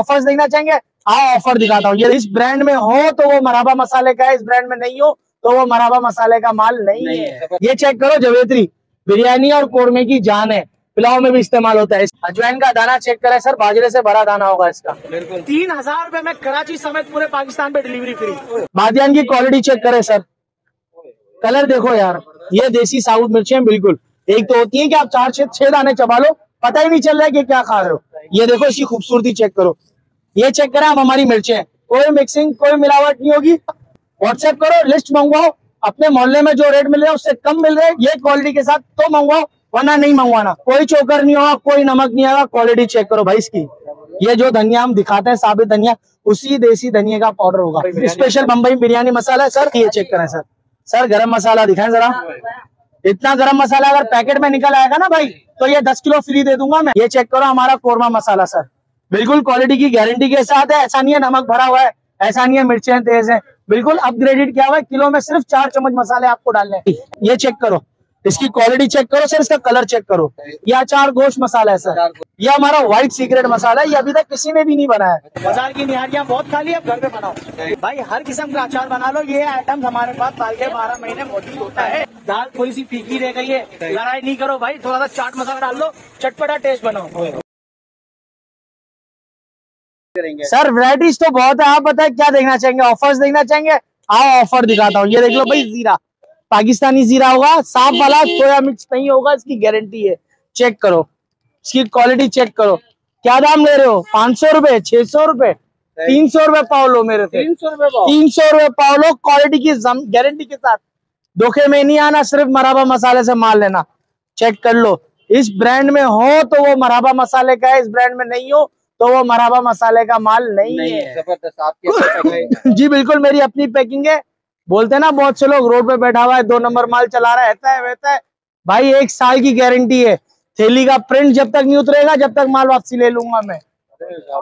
Offers देखना चाहेंगे, हाँ ऑफर दिखाता हूँ। ये इस ब्रांड में हो तो वो मरहबा मसाले का है, इस ब्रांड में नहीं हो तो वो मरहबा मसाले का माल नहीं है। ये चेक करो, जवेत्री बिरयानी और कोरमे की जान है, पुलाव में भी इस्तेमाल होता है। अजवाइन का दाना चेक करें सर, बाजरे से भरा दाना होगा इसका। 3000 रुपए में कराची समेत पूरे पाकिस्तान पे डिलीवरी फ्री। बादियान की क्वालिटी चेक करें सर, कलर देखो यार, ये देसी साउथ मिर्ची है बिल्कुल। एक तो होती है कि आप 4-6 दाने चबा लो, पता ही नहीं चल रहा है कि क्या खा रहे हो। ये देखो इसकी खूबसूरती चेक करो, ये चेक करें आप हमारी मिर्चें, कोई मिक्सिंग कोई मिलावट नहीं होगी। व्हाट्सएप करो, लिस्ट मंगवाओ, अपने मोहल्ले में जो रेट मिल रहे हैं उससे कम मिल रहे हैं ये क्वालिटी के साथ तो मंगवाओ, वरना नहीं मंगवाना। कोई चोकर नहीं होगा, कोई नमक नहीं आएगा। क्वालिटी चेक करो भाई इसकी। ये जो धनिया हम दिखाते हैं साबित धनिया, उसी देसी धनिया का पाउडर होगा। स्पेशल बम्बई बिरयानी मसाला है सर। ये चेक करें सर, सर गरम मसाला दिखाएं जरा। इतना गरम मसाला अगर पैकेट में निकल आएगा ना भाई तो ये 10 किलो फ्री दे दूंगा मैं। ये चेक करो हमारा कोरमा मसाला सर, बिल्कुल क्वालिटी की गारंटी के साथ है। ऐसा नहीं है नमक भरा हुआ है, ऐसा नहीं है मिर्चें तेज है, बिल्कुल अपग्रेडेड किया हुआ है। किलो में सिर्फ 4 चम्मच मसाले आपको डालने हैं। ये चेक करो, इसकी क्वालिटी चेक करो सर, इसका कलर चेक करो। यह अचार गोश्त मसाला है सर, यह हमारा व्हाइट सीक्रेट मसाला है, ये अभी तक किसी ने भी नहीं बनाया। बाजार की निहारियां बहुत खाली है, घर पे बनाओ भाई, हर किस्म का अचार बना लो। ये आइटम हमारे पास साल के 12 महीने मौजूद होता है। दाल थोड़ी सी फीकी रह गई है, लड़ाई नहीं करो भाई, थोड़ा सा चाट मसाला डाल लो, चटपटा टेस्ट बनाओ। सर वैरायटीज तो बहुत है, आप बताए क्या देखना चाहेंगे, ऑफर्स देखना चाहेंगे, हाँ ऑफर दिखाता हूँ। ये देख लो भाई, जीरा पाकिस्तानी जीरा होगा, साफ वाला, सोया मिक्स नहीं होगा, इसकी गारंटी है। चेक करो इसकी क्वालिटी चेक करो, क्या दाम ले रहे हो, 500 रुपए, 600 रुपए, 300 रुपए पाव लो मेरे से, 300 रुपए पाव लो। क्वालिटी की गारंटी के साथ, धोखे में नहीं आना, सिर्फ मरहबा मसाले से माल लेना। चेक कर लो, इस ब्रांड में हो तो वो मरहबा मसाले का है, इस ब्रांड में नहीं हो तो वो मरहबा मसाले का माल नहीं है। जबरदस्त आपके जी बिल्कुल, मेरी अपनी पैकिंग है। बोलते ना बहुत से लोग, रोड पे बैठा हुआ है 2 नंबर माल चला रहा है, ऐसा है वैसा है भाई, 1 साल की गारंटी है। थैली का प्रिंट जब तक नहीं उतरेगा जब तक माल वापसी ले लूंगा मैं।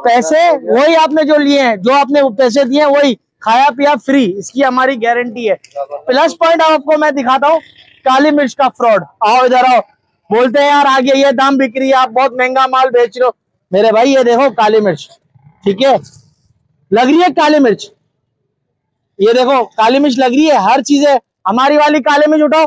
पैसे वही आपने जो लिए हैं, जो आपने पैसे दिए वही, खाया पिया फ्री, इसकी हमारी गारंटी है। प्लस पॉइंट आपको मैं दिखाता हूँ, काली मिर्च का फ्रॉड। आओ इधर आओ, बोलते हैं यार आगे ये दाम बिक्री है, आप बहुत महंगा माल बेच रहे हो। मेरे भाई ये देखो काली मिर्च, ठीक है, लग रही है काली मिर्च, ये देखो काली मिर्च लग रही है। हर चीज है हमारी वाली, काली मिर्च उठाओ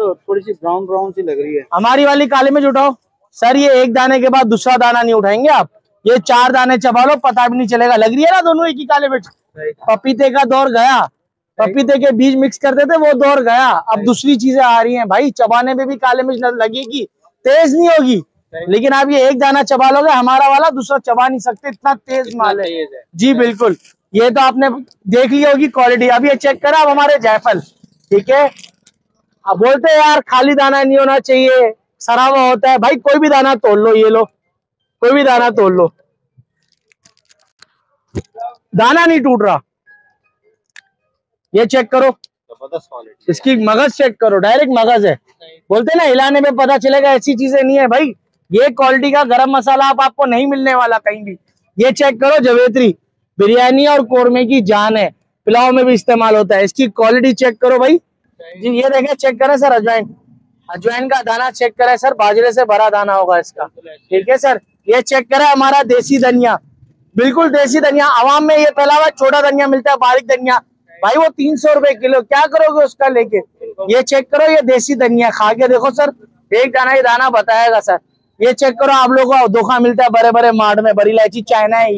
तो थोड़ी सी ब्राउन ब्राउन सी लग रही है, हमारी वाली काली मिर्च उठाओ सर। ये एक दाने के बाद दूसरा दाना नहीं उठाएंगे आप, ये 4 दाने चबा लो पता भी नहीं चलेगा। लग रही है ना दोनों एक ही काली मिर्च। पपीते का दौर गया, पपीते के बीज मिक्स करते थे वो दौर गया, अब दूसरी चीजें आ रही हैं भाई। चबाने में भी काली मिर्च लगेगी, तेज नहीं होगी, लेकिन आप ये एक दाना चबा लोगे, हमारा वाला दूसरा चबा नहीं सकते, इतना तेज माल है जी बिल्कुल। ये तो आपने देख ली होगी क्वालिटी। अब ये चेक करा आप हमारे जायफल, ठीक है। अब बोलते हैं यार खाली दाना नहीं होना चाहिए, सरावा होता है भाई, कोई भी दाना तोड़ लो, ये लो कोई भी दाना तोड़ लो, दाना नहीं टूट रहा। ये चेक करो इसकी मगज चेक करो, डायरेक्ट मगज है। बोलते ना हिलाने में पता चलेगा, ऐसी चीजें नहीं है भाई। ये क्वालिटी का गरम मसाला आपको नहीं मिलने वाला कहीं भी। ये चेक करो, जवेत्री बिरयानी और कोरमे की जान है, पुलाव में भी इस्तेमाल होता है। इसकी क्वालिटी चेक करो भाई जी। ये देखें, चेक करें सर, अजवाइन का दाना चेक करें सर, बाजरे से भरा दाना होगा इसका, ठीक है सर। ये चेक करें हमारा देसी धनिया, बिल्कुल देसी धनिया। आवाम में ये फैला हुआ छोटा धनिया मिलता है, बारीक धनिया भाई, वो 300 रुपए किलो, क्या करोगे उसका लेके। ये चेक करो, ये देसी धनिया खा के देखो सर, एक दाना ही दाना बताएगा सर। ये चेक करो, आप लोगों को धोखा मिलता है बड़े बड़े मार्ट में। बड़ी इलायची चाइना है,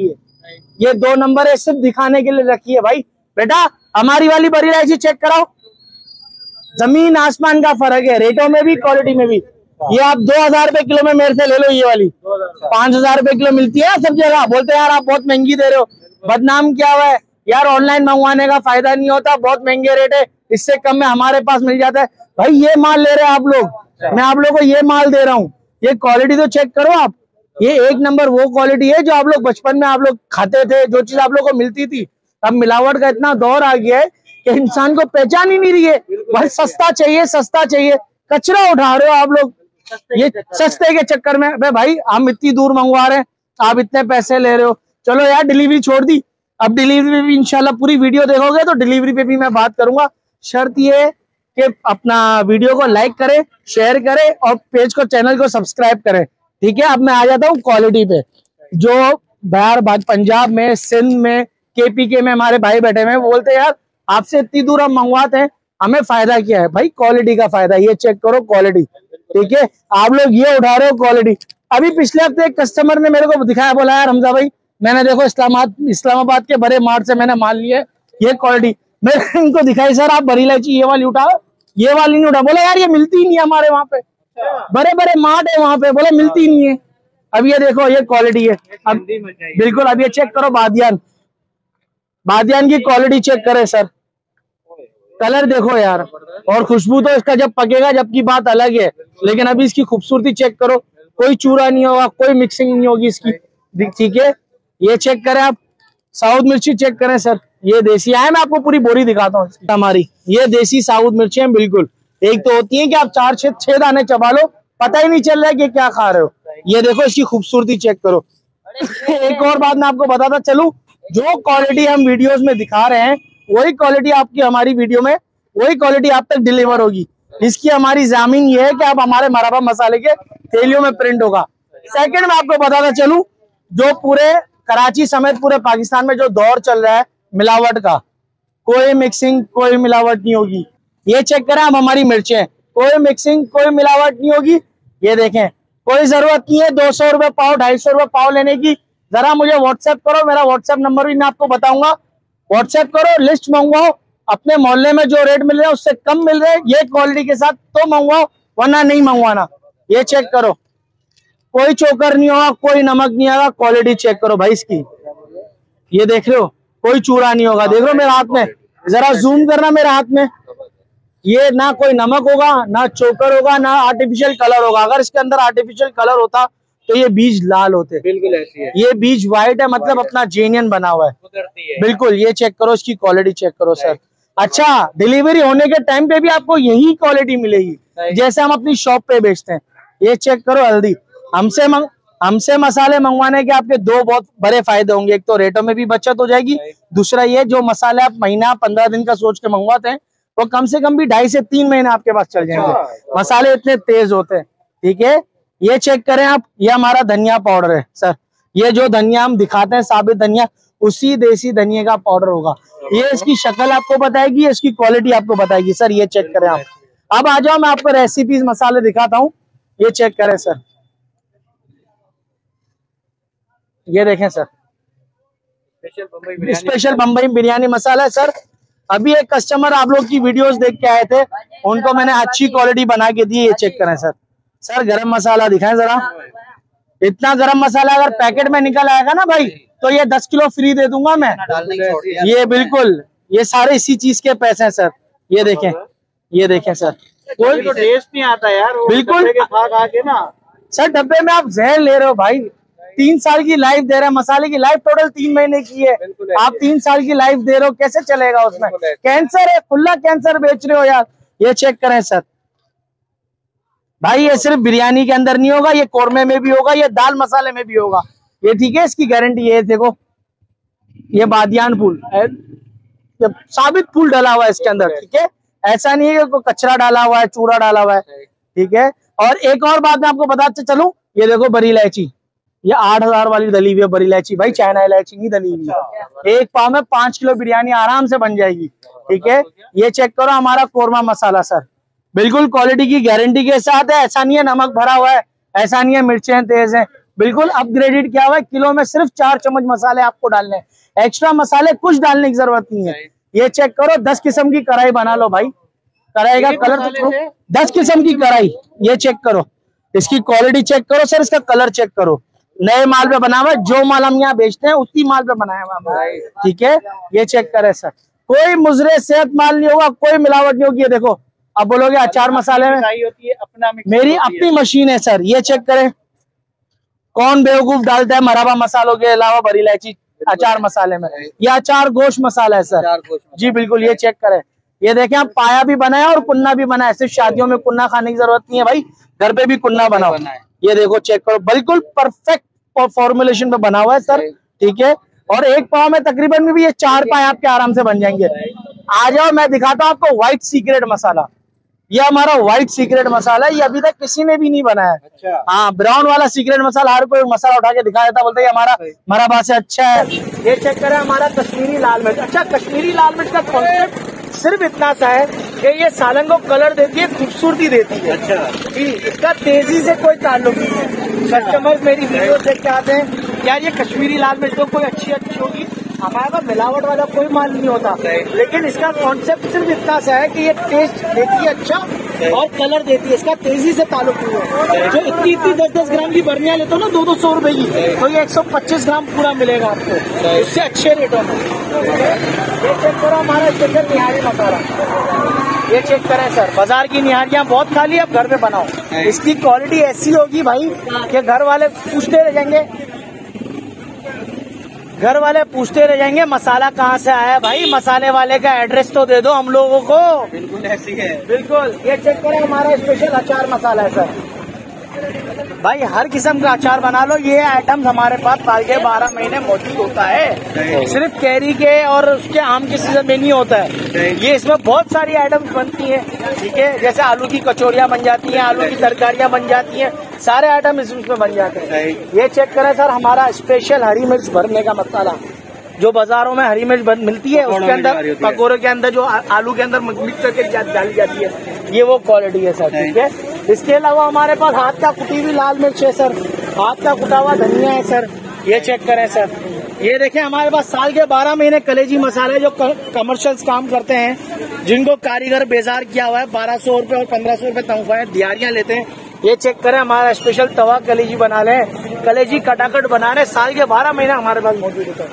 ये 2 नंबर है, सिर्फ दिखाने के लिए रखी है भाई। बेटा हमारी वाली बड़ी इलायची चेक कराओ, जमीन आसमान का फर्क है रेटों में भी, क्वालिटी में भी। ये आप 2000 रुपए किलो में मेरे से ले लो, ये वाली 5000 रुपए किलो मिलती है सब जगह। बोलते हैं यार आप बहुत महंगी दे रहे हो, बदनाम क्या हुआ है यार, ऑनलाइन मंगवाने का फायदा नहीं होता, बहुत महंगे रेट है, इससे कम में हमारे पास मिल जाता है भाई। ये माल ले रहे हैं आप लोग, मैं आप लोगों को ये माल दे रहा हूँ, ये क्वालिटी तो चेक करो आप। ये 1 नंबर वो क्वालिटी है जो आप लोग बचपन में आप लोग खाते थे, जो चीज आप लोग को मिलती थी। अब मिलावट का इतना दौर आ गया है कि इंसान को पहचान ही नहीं रही है भाई, सस्ता चाहिए सस्ता चाहिए, कचरा उठा रहे हो आप लोग ये सस्ते के चक्कर में। अबे भाई हम इतनी दूर मंगवा रहे हैं, आप इतने पैसे ले रहे हो। चलो यार डिलीवरी छोड़ दी, अब डिलीवरी भी इंशाल्लाह, पूरी वीडियो देखोगे तो डिलीवरी पे भी मैं बात करूंगा। शर्त ये कि अपना वीडियो को लाइक करें, शेयर करें और पेज को, चैनल को सब्सक्राइब करें, ठीक है। अब मैं आ जाता हूँ क्वालिटी पे। जो बिहार, पंजाब में, सिंध में, केपीके में हमारे भाई बैठे हुए बोलते यार आपसे इतनी दूर हम मंगवाते हैं, हमें फायदा क्या है भाई? क्वालिटी का फायदा, ये चेक करो क्वालिटी, ठीक है? आप लोग ये उठा रहे हो क्वालिटी। अभी पिछले हफ्ते एक कस्टमर ने मेरे को दिखाया, बोला यार हमजा भाई मैंने देखो इस्लामाबाद के बड़े मार्ट से मैंने माल लिया, ये क्वालिटी। मैंने उनको दिखाई, सर आप बड़ी इलायची ये वाली उठाओ, ये वाली नहीं उठा। बोला यार ये मिलती ही नहीं है हमारे वहाँ पे, बड़े बड़े मार्ट है वहाँ पे, बोला मिलती नहीं है। अब ये देखो ये क्वालिटी है, अब बिल्कुल अब ये चेक करो बादियान की क्वालिटी चेक करे सर, कलर देखो यार, और खुशबू तो इसका जब पकेगा जबकि बात अलग है, लेकिन अभी इसकी खूबसूरती चेक करो, कोई चूरा नहीं होगा, कोई मिक्सिंग नहीं होगी इसकी, ठीक है? ये चेक करें आप, साउथ मिर्ची चेक करें सर, ये देसी है, मैं आपको पूरी बोरी दिखाता हूँ हमारी। ये देसी साउथ मिर्ची है बिल्कुल, एक तो होती है कि आप चार छह दाने चबा लो पता ही नहीं चल रहा है कि क्या खा रहे हो। ये देखो इसकी खूबसूरती चेक करो। एक और बात मैं आपको बताता चलूं, जो क्वालिटी हम वीडियोस में दिखा रहे हैं वही क्वालिटी आपकी हमारी वीडियो में, वही क्वालिटी आप तक डिलीवर होगी, इसकी हमारी जामीन ये है कि आप हमारे मरहबा मसाले के थैलियों में प्रिंट होगा। सेकंड में आपको बताता चलूं, जो पूरे कराची समेत पूरे पाकिस्तान में जो दौर चल रहा है मिलावट का, कोई मिक्सिंग कोई मिलावट नहीं होगी। ये चेक करें आप हमारी मिर्चें, कोई मिक्सिंग कोई मिलावट नहीं होगी। ये देखें, कोई जरूरत नहीं है 200 रुपए पाव 250 रुपए पाव लेने की। जरा मुझे व्हाट्सएप करो, मेरा व्हाट्सएप नंबर भी मैं आपको बताऊंगा, व्हाट्सएप करो, लिस्ट मंगवाओ, अपने मोहल्ले में जो रेट मिल रहे हैं उससे कम मिल रहे हैं ये क्वालिटी के साथ तो मंगवाओ, वरना नहीं मंगवाना। ये चेक करो, कोई चोकर नहीं होगा, कोई नमक नहीं आएगा, क्वालिटी चेक करो भाई इसकी। ये देख रहे हो, कोई चूरा नहीं होगा, देख रहे हो मेरे हाथ में, जरा जूम करना मेरे हाथ में, ये ना कोई नमक होगा, ना चोकर होगा, ना आर्टिफिशियल कलर होगा। अगर इसके अंदर आर्टिफिशियल कलर होता तो ये बीज लाल होते, बिल्कुल ऐसी है, ये बीज व्हाइट है, मतलब अपना जेन्युइन बना हुआ है बिल्कुल। ये चेक करो इसकी क्वालिटी चेक करो सर। अच्छा, डिलीवरी होने के टाइम पे भी आपको यही क्वालिटी मिलेगी जैसे हम अपनी शॉप पे बेचते हैं। ये चेक करो हल्दी, हमसे मसाले मंगवाने के आपके दो बहुत बड़े फायदे होंगे, एक तो रेटों में भी बचत हो जाएगी, दूसरा ये जो मसाले आप महीना 15 दिन का सोच के मंगवाते हैं वो कम से कम भी 2.5 से 3 महीने आपके पास चल जाएंगे, मसाले इतने तेज होते हैं, ठीक है? ये चेक करें आप, ये हमारा धनिया पाउडर है सर, ये जो धनिया हम दिखाते हैं साबित धनिया उसी देसी धनिया का पाउडर होगा। ये इसकी शक्ल आपको बताएगी, इसकी क्वालिटी आपको बताएगी सर। ये चेक करें आप, अब आ जाओ मैं आपको रेसिपीज मसाले दिखाता हूँ। ये चेक करें सर, ये देखें सर, स्पेशल बम्बई बिरयानी मसाला है सर। अभी एक कस्टमर आप लोग की वीडियोस देख के आए थे, उनको मैंने अच्छी क्वालिटी बना के दी। ये चेक करें सर, सर गरम मसाला दिखाएं जरा, इतना गरम मसाला अगर पैकेट में निकल आएगा ना भाई तो ये 10 किलो फ्री दे दूंगा मैं, ये बिल्कुल, ये सारे इसी चीज के पैसे हैं सर। ये देखें, ये देखें सर, कोई टेस्ट नहीं आता यार बिल्कुल ना सर, डब्बे में आप जहर ले रहे हो भाई। 3 साल की लाइफ दे रहे हैं मसाले की, लाइफ टोटल 3 महीने की है, आप 3 साल की लाइफ दे रहे हो, कैसे चलेगा उसमें? कैंसर है, खुला कैंसर बेच रहे हो यार। ये चेक करें सर भाई, ये सिर्फ बिरयानी के अंदर नहीं होगा, ये कोरमे में भी होगा, ये दाल मसाले में भी होगा, ये ठीक है? इसकी गारंटी ये देखो, ये बादियान फूल, साबित फूल डाला हुआ है इसके अंदर, ठीक है? ऐसा नहीं है कि कचरा डाला हुआ है, चूरा डाला हुआ है, ठीक है? और एक और बात मैं आपको बताते चलूं, ये देखो बड़ी इलायची, ये 8000 वाली दली हुई है बड़ी इलायची भाई, चाइना इलायची नहीं दली हुई, 1 पाव में 5 किलो बिरयानी आराम से बन जाएगी, ठीक है? ये चेक करो हमारा कोरमा मसाला सर, बिल्कुल क्वालिटी की गारंटी के साथ है, ऐसा नहीं है नमक भरा हुआ है, ऐसा नहीं है मिर्चें तेज हैं, बिल्कुल अपग्रेडेड किया हुआ है। किलो में सिर्फ 4 चम्मच मसाले आपको डालने हैं, एक्स्ट्रा मसाले कुछ डालने की जरूरत नहीं है। ये चेक करो, 10 किस्म की कढ़ाई बना लो भाई, कढ़ाई का कलर तो 10 किस्म की कढ़ाई। ये चेक करो, इसकी क्वालिटी चेक करो सर, इसका कलर चेक करो, नए माल पे बना हुआ, जो माल हम यहाँ बेचते हैं उसी माल पे बनाया हुआ, ठीक है? ये चेक करें सर, कोई मुजरे सेहत माल नहीं होगा, कोई मिलावट नहीं होगी। ये देखो, अब बोलोगे अचार मसाले में होती है, अपना मेरी अपनी मशीन है सर। ये चेक करें, कौन बेवकूफ डालता है मरहबा मसालों के अलावा बड़ी इलायची अचार मसाले में? ये अचार गोश्त मसाला है सर, जी बिल्कुल। ये चेक करें, ये देखें आप, पाया भी बनाया और कुन्ना भी बनाया, सिर्फ शादियों में कुन्ना खाने की जरूरत नहीं है भाई, घर पे भी कुन्ना बनाओ। ये देखो चेक करो, बिल्कुल परफेक्ट फॉर्मुलेशन पे बना हुआ है सर, ठीक है? और 1 पाव में तकरीबन में भी ये 4 पाए आपके आराम से बन जाएंगे। आ जाओ मैं दिखाता हूँ आपको व्हाइट सीक्रेट मसाला। यह हमारा व्हाइट सीक्रेट मसाला है, ये अभी तक किसी ने भी नहीं बनाया। अच्छा। हाँ, ब्राउन वाला सीक्रेट मसाला हर कोई मसाला उठा के दिखा देता, बोलते हमारा मरहबा से अच्छा है। ये चेक करें हमारा कश्मीरी लाल मिर्च। अच्छा, कश्मीरी लाल मिर्च का कॉन्सेप्ट सिर्फ इतना सा है कि ये सालन को कलर देती है, खूबसूरती देती है। अच्छा, इसका तेजी से कोई ताल्लुक नहीं है। कस्टमर मेरी वीडियो देख के आते हैं, यार ये कश्मीरी लाल मिर्च तो कोई अच्छी होगी, हमारे पास मिलावट वाला कोई माल नहीं होता। लेकिन इसका कॉन्सेप्ट सिर्फ इतना सा है कि ये टेस्ट देती है अच्छा और कलर देती है, इसका तेजी से ताल्लुक नहीं है। जो इतनी इतनी 10-10 ग्राम की बर्निया लेते हो ना 200-200 रुपए की, तो ये 125 ग्राम पूरा मिलेगा आपको, उससे अच्छे रेटों में। ये चेक करो हमारा स्पेशल निहारी मसाला। ये चेक करें सर, बाजार की निहारियाँ बहुत खाली, अब घर में बनाओ। इसकी क्वालिटी ऐसी होगी भाई कि घर वाले पूछते रह जाएंगे मसाला कहाँ से आया है। भाई मसाले वाले का एड्रेस तो दे दो हम लोगों को। बिल्कुल ऐसी है, बिल्कुल। ये चेक करें हमारा स्पेशल अचार मसाला है सर। भाई हर किस्म का अचार बना लो, ये आइटम हमारे पास साल के 12 महीने मौजूद होता है। सिर्फ कैरी के और उसके आम के सीजन में नहीं होता है। ये इसमें बहुत सारी आइटम्स बनती है, ठीक है, जैसे आलू की कचौड़ियाँ बन जाती है, आलू की तरकारियाँ बन जाती है, सारे आइटम इसमें बन जाते हैं। ये चेक करें सर हमारा स्पेशल हरी मिर्च भरने का मसाला। जो बाजारों में हरी मिर्च मिलती है, उसके अंदर पकौड़ों के अंदर जो आलू के अंदर मिक्स करके डाली जाती है, ये वो क्वालिटी है सर, ठीक है। इसके अलावा हमारे पास हाथ का कुटी हुई लाल मिर्च है सर, हाथ का कुटा हुआ धनिया है सर। ये चेक करें सर, ये देखें हमारे पास साल के 12 महीने कलेजी मसाले, जो कमर्शियल्स काम करते हैं, जिनको कारीगर बेजार किया हुआ है, 1200 रुपए और 1500 रुपए तनख्वाह दिहाड़ियां लेते हैं। ये चेक करें हमारा स्पेशल तवा कलेजी बना लें, कलेजी कटाकट बना लें, साल के 12 महीने हमारे पास मौजूद होता है।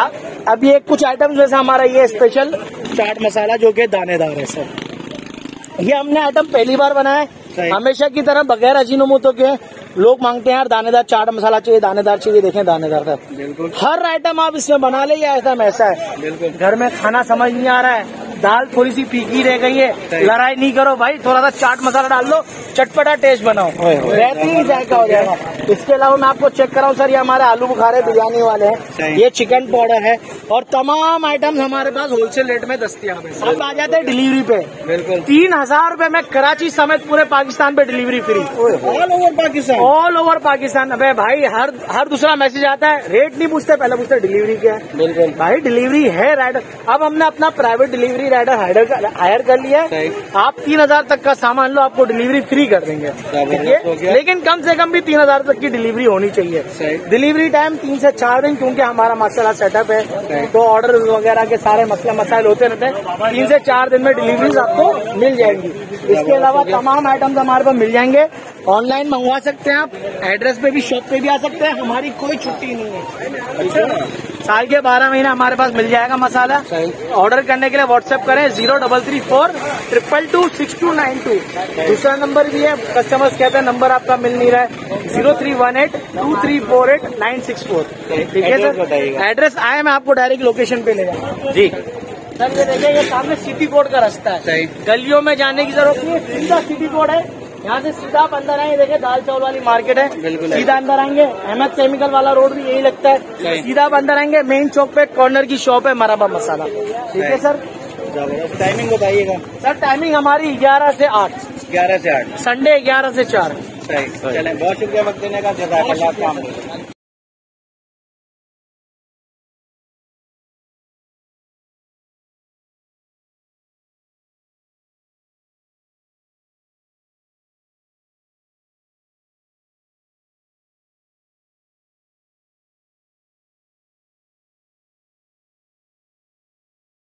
आप अभी एक कुछ आइटम जैसे हमारा ये स्पेशल चाट मसाला जो कि दानेदार है सर, ये हमने आइटम पहली बार बनाया है। हमेशा की तरह बगैर अजीनोमोटो के लोग मांगते हैं यार दानेदार चाट मसाला चाहिए, दानेदार चाहिए। देखें दानेदार सर, हर आइटम आप इसमें बना ले। ये आइटम ऐसा है घर में खाना समझ नहीं आ रहा है, दाल थोड़ी सी फीकी रह गई है, लड़ाई नहीं करो भाई, थोड़ा सा चाट मसाला डाल दो, चटपटा टेस्ट बनाओ, रहती ही जायका हो जाएगा। इसके अलावा मैं आपको चेक कराऊँ सर, ये हमारे आलू बुखारे बिरयानी वाले हैं, ये चिकन पाउडर है, और तमाम आइटम्स हमारे पास होलसेल रेट में दस्तियाब है। आप आ जाते हैं डिलीवरी पे, 3000 रुपए में कराची समेत पूरे पाकिस्तान पे delivery free, all over Pakistan. अबे भाई हर दूसरा मैसेज आता है, रेट नहीं पूछते, पहले पूछते डिलीवरी क्या है। बिल्कुल भाई डिलीवरी है राइडर, अब हमने अपना प्राइवेट डिलीवरी राइडर हायर कर लिया है। आप 3000 तक का सामान लो, आपको डिलीवरी फ्री कर देंगे, लेकिन कम से कम भी 3000 तक की डिलीवरी होनी चाहिए। डिलीवरी टाइम 3 से 4 दिन, क्योंकि हमारा मसाला सेटअप है तो ऑर्डर वगैरह के सारे मसला मसाइल होते रहते हैं। 3 से 4 दिन में डिलीवरीज आपको मिल जाएंगी। इसके अलावा तमाम आइटम्स हमारे पास मिल जाएंगे, ऑनलाइन मंगवा सकते हैं आप, एड्रेस पे भी, शॉप पे भी आ सकते हैं, हमारी कोई छुट्टी नहीं है। अच्छा, साल के 12 महीने हमारे पास मिल जाएगा मसाला। ऑर्डर करने के लिए व्हाट्सएप करें 033 422 6292। दूसरा नंबर भी है, कस्टमर्स कहते हैं नंबर आपका मिल नहीं रहा है, 03182348964, ठीक है सर। एड्रेस आए मैं आपको डायरेक्ट लोकेशन पे ले जाऊंगा जी सर। ये देखिए, ये सामने सिटी कोर्ट का रास्ता है, गलियों में जाने की जरूरत नहीं है, सीधा सिटी कोर्ट है, यहाँ से सीधा आप अंदर आएंगे। देखिए दाल चावल वाली मार्केट है, सीधा अंदर आएंगे। अहमद केमिकल वाला रोड भी यही लगता है, सीधा आप अंदर आएंगे। मेन चौक पे कॉर्नर की शॉप है मरहबा मसाला, ठीक है सर। टाइमिंग बताइएगा सर। टाइमिंग हमारी 11 से 8, 11 से 8, संडे 11 से 4। बहुत शुक्रिया वक्त देने का।